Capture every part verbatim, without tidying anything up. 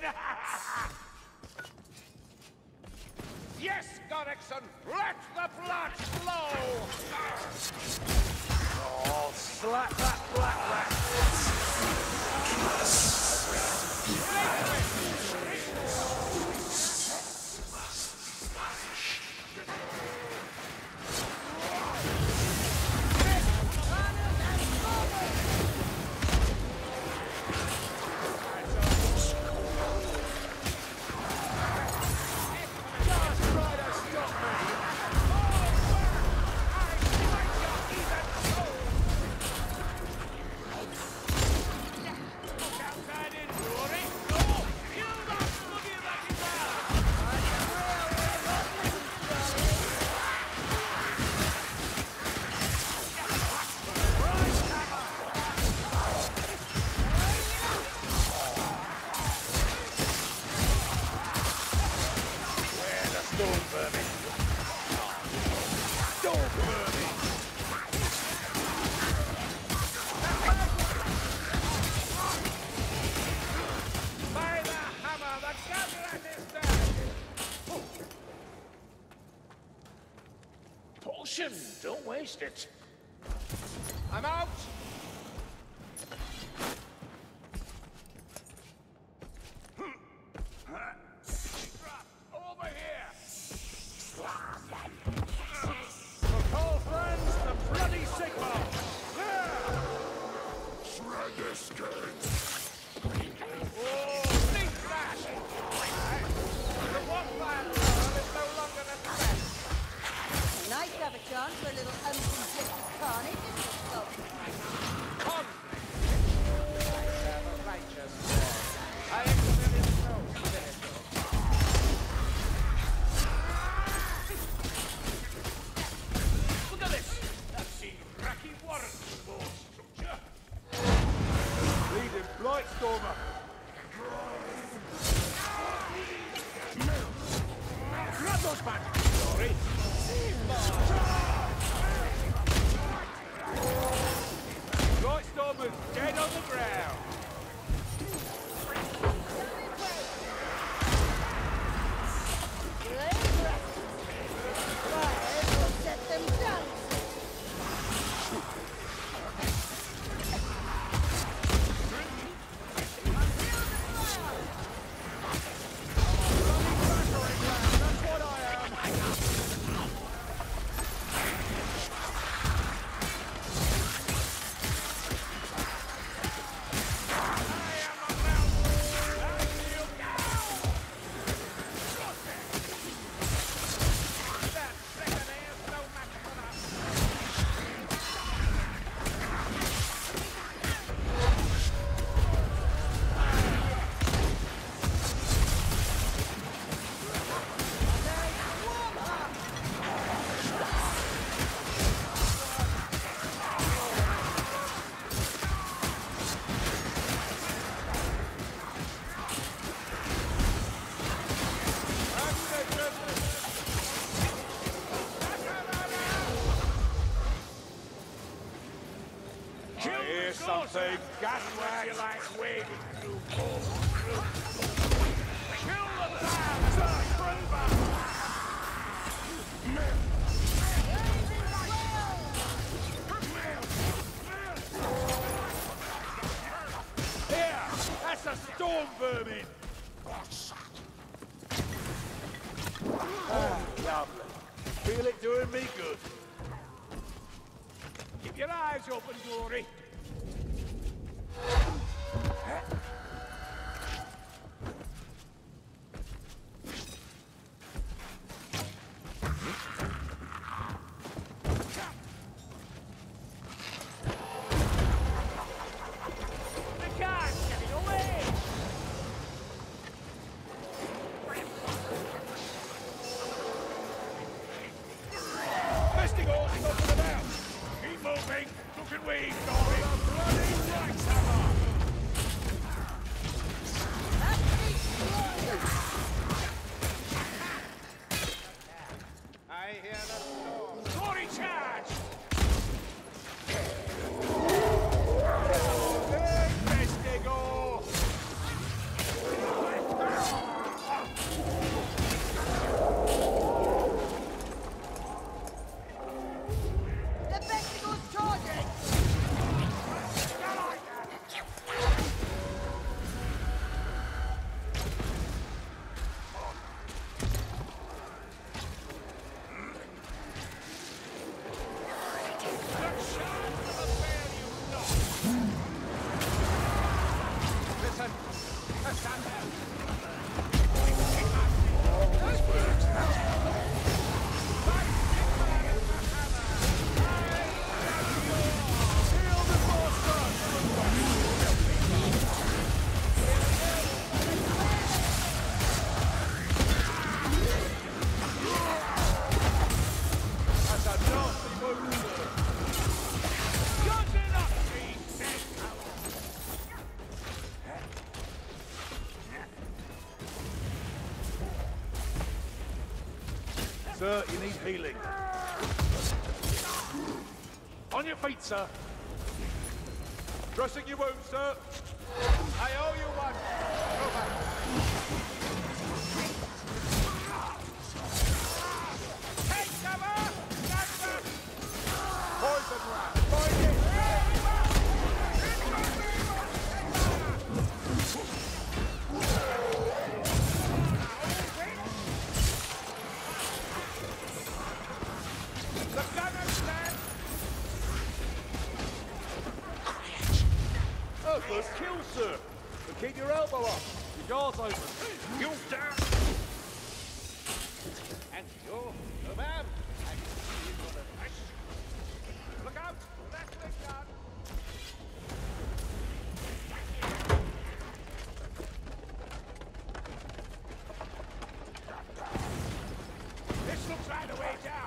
win! Yes, Godexon, let the blood flow! Oh, slap that black rat! Don't waste it. I'm out. Over here. Recall, friends, the bloody signal. Shred this game. Oh, think that. The one fire alarm is no longer necessary. Nice to have a chance for a little unconflicted carnage, isn't it? Conflict! I serve a righteous war. I excel in no spiritual. Look at this! I've seen Racky Warren's war structure. Lead him, Blightstormer! Grab those back! Sorry! Lightstorm is dead on the ground. Fire will set them down. Something gaslight like waving through balls. Kill the band, turn Rover! Here! That's a storm vermin! Oh, lovely. Feel it doing me good. Keep your eyes open, Glory. Keep moving! Look at we! Going on bloody Black Hammer! Sir, you need healing. On your feet, sir. Dressing your wounds, sir. I owe you one. Go back. Take cover! Stand back! Poison rat! Poison first kill, sir. But keep your elbow up. Your jaws open. You down. And you're the man. And you're the man. Look out. Left leg down. This looks like the way down.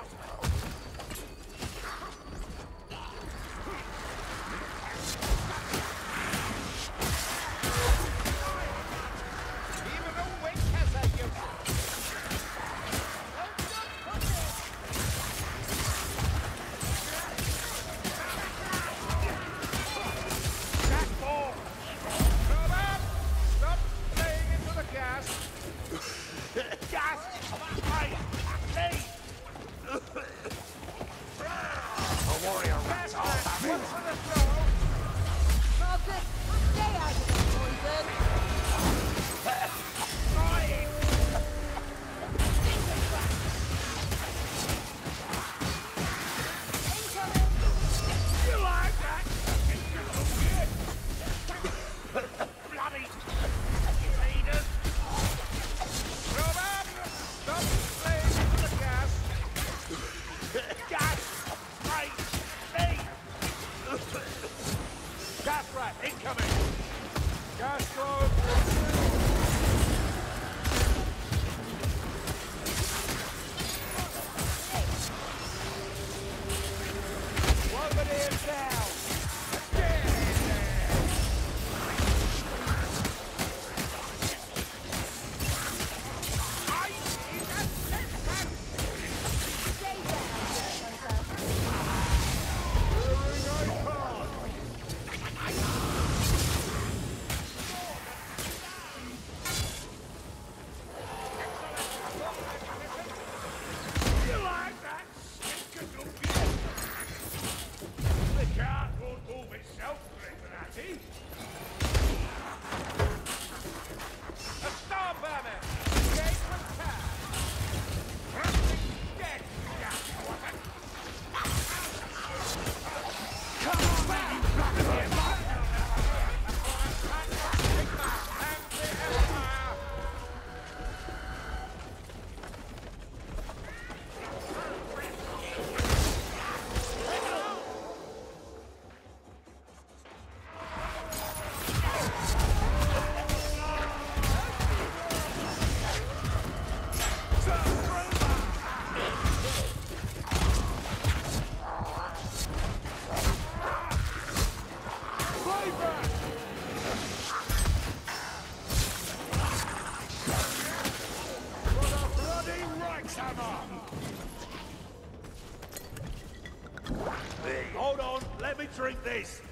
Hold on, let me drink this.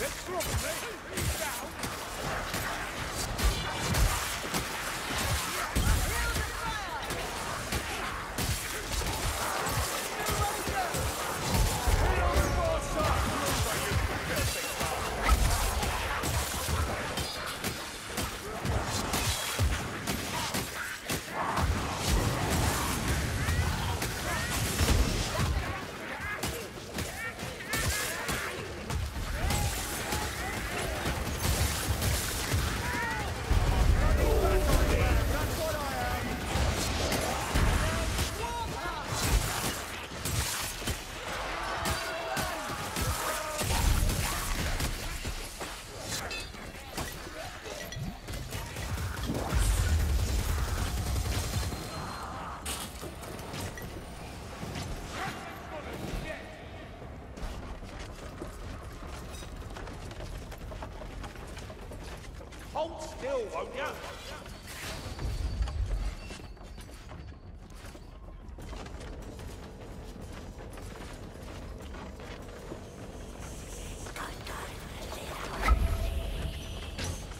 Let's drop it, he's down. Hold still, won't ya?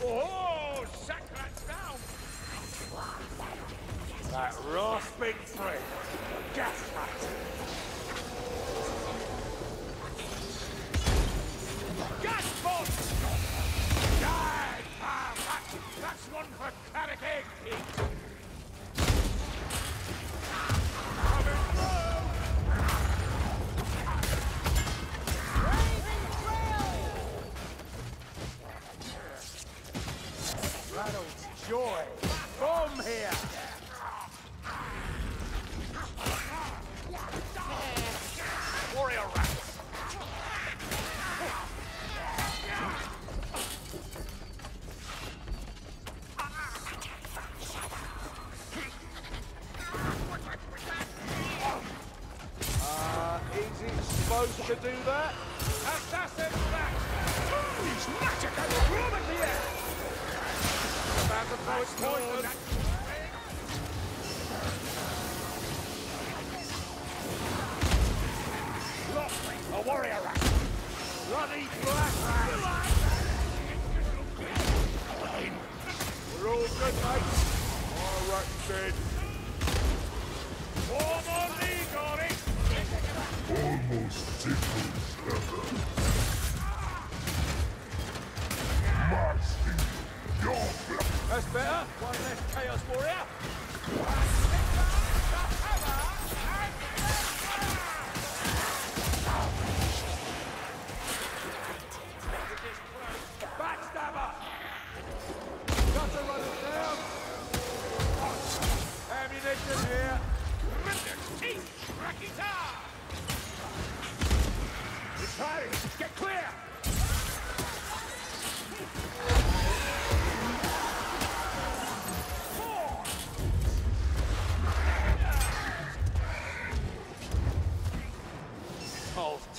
Oh, sack that down! That rasping prick. Gas rat. Gas bot! Die, ah, rat! That's one for carrot egg, Pete! Joy, come here! Warrior rats! Uh, is he supposed to do that? Assassin rats! He's magic and ruined the air! About to throw its poison. Look, a warrior rat. Bloody black rat. We're all good, mate. All right, dead. Warm on me, got it. Almost tickled. Master. That's better. One less chaos warrior. Backstabber. Got to run it down. Ammunition here. Rip teeth. Racketeer. Get clear.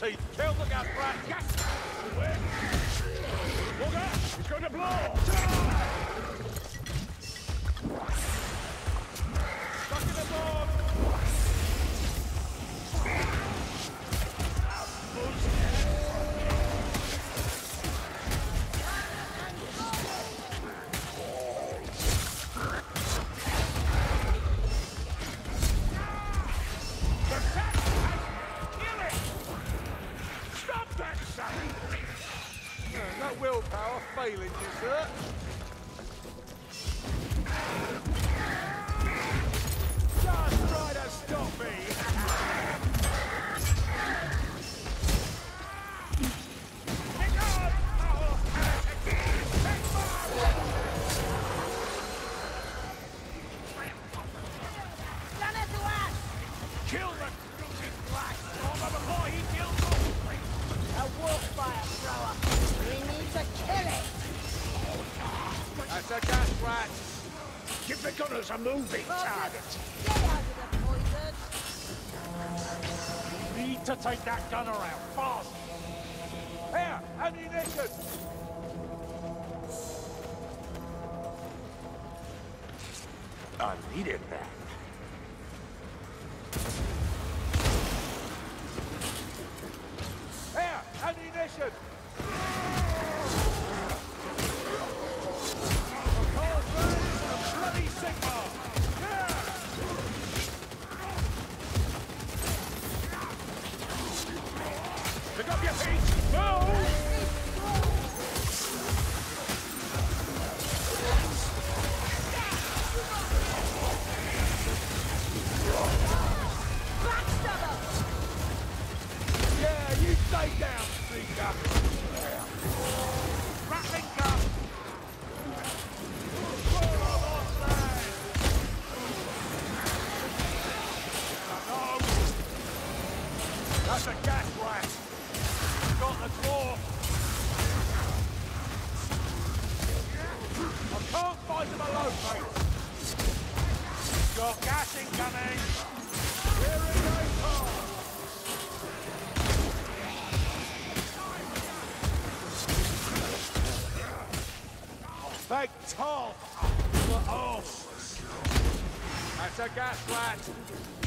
Teeth. Kill the gas rat! Yes! Look out! He's going to blow! Stuck in the bomb! Willpower failing you, sir. Just try to stop me. Pick on our None of us. Kill the crooked black stormer before he kills us. A wolf fire thrower. We need to kill it! That's a gas rat! Give the gunners a moving Robert, target! Get out of the poison! We need to take that gunner out, fast! Here, ammunition! I needed that. Here, ammunition! Pick up your feet! Move! That's a gas rat. Got the claw. I can't fight him alone, mate. Got gas incoming. Here it goes, Paul. Take top! Oh! That's a gas light!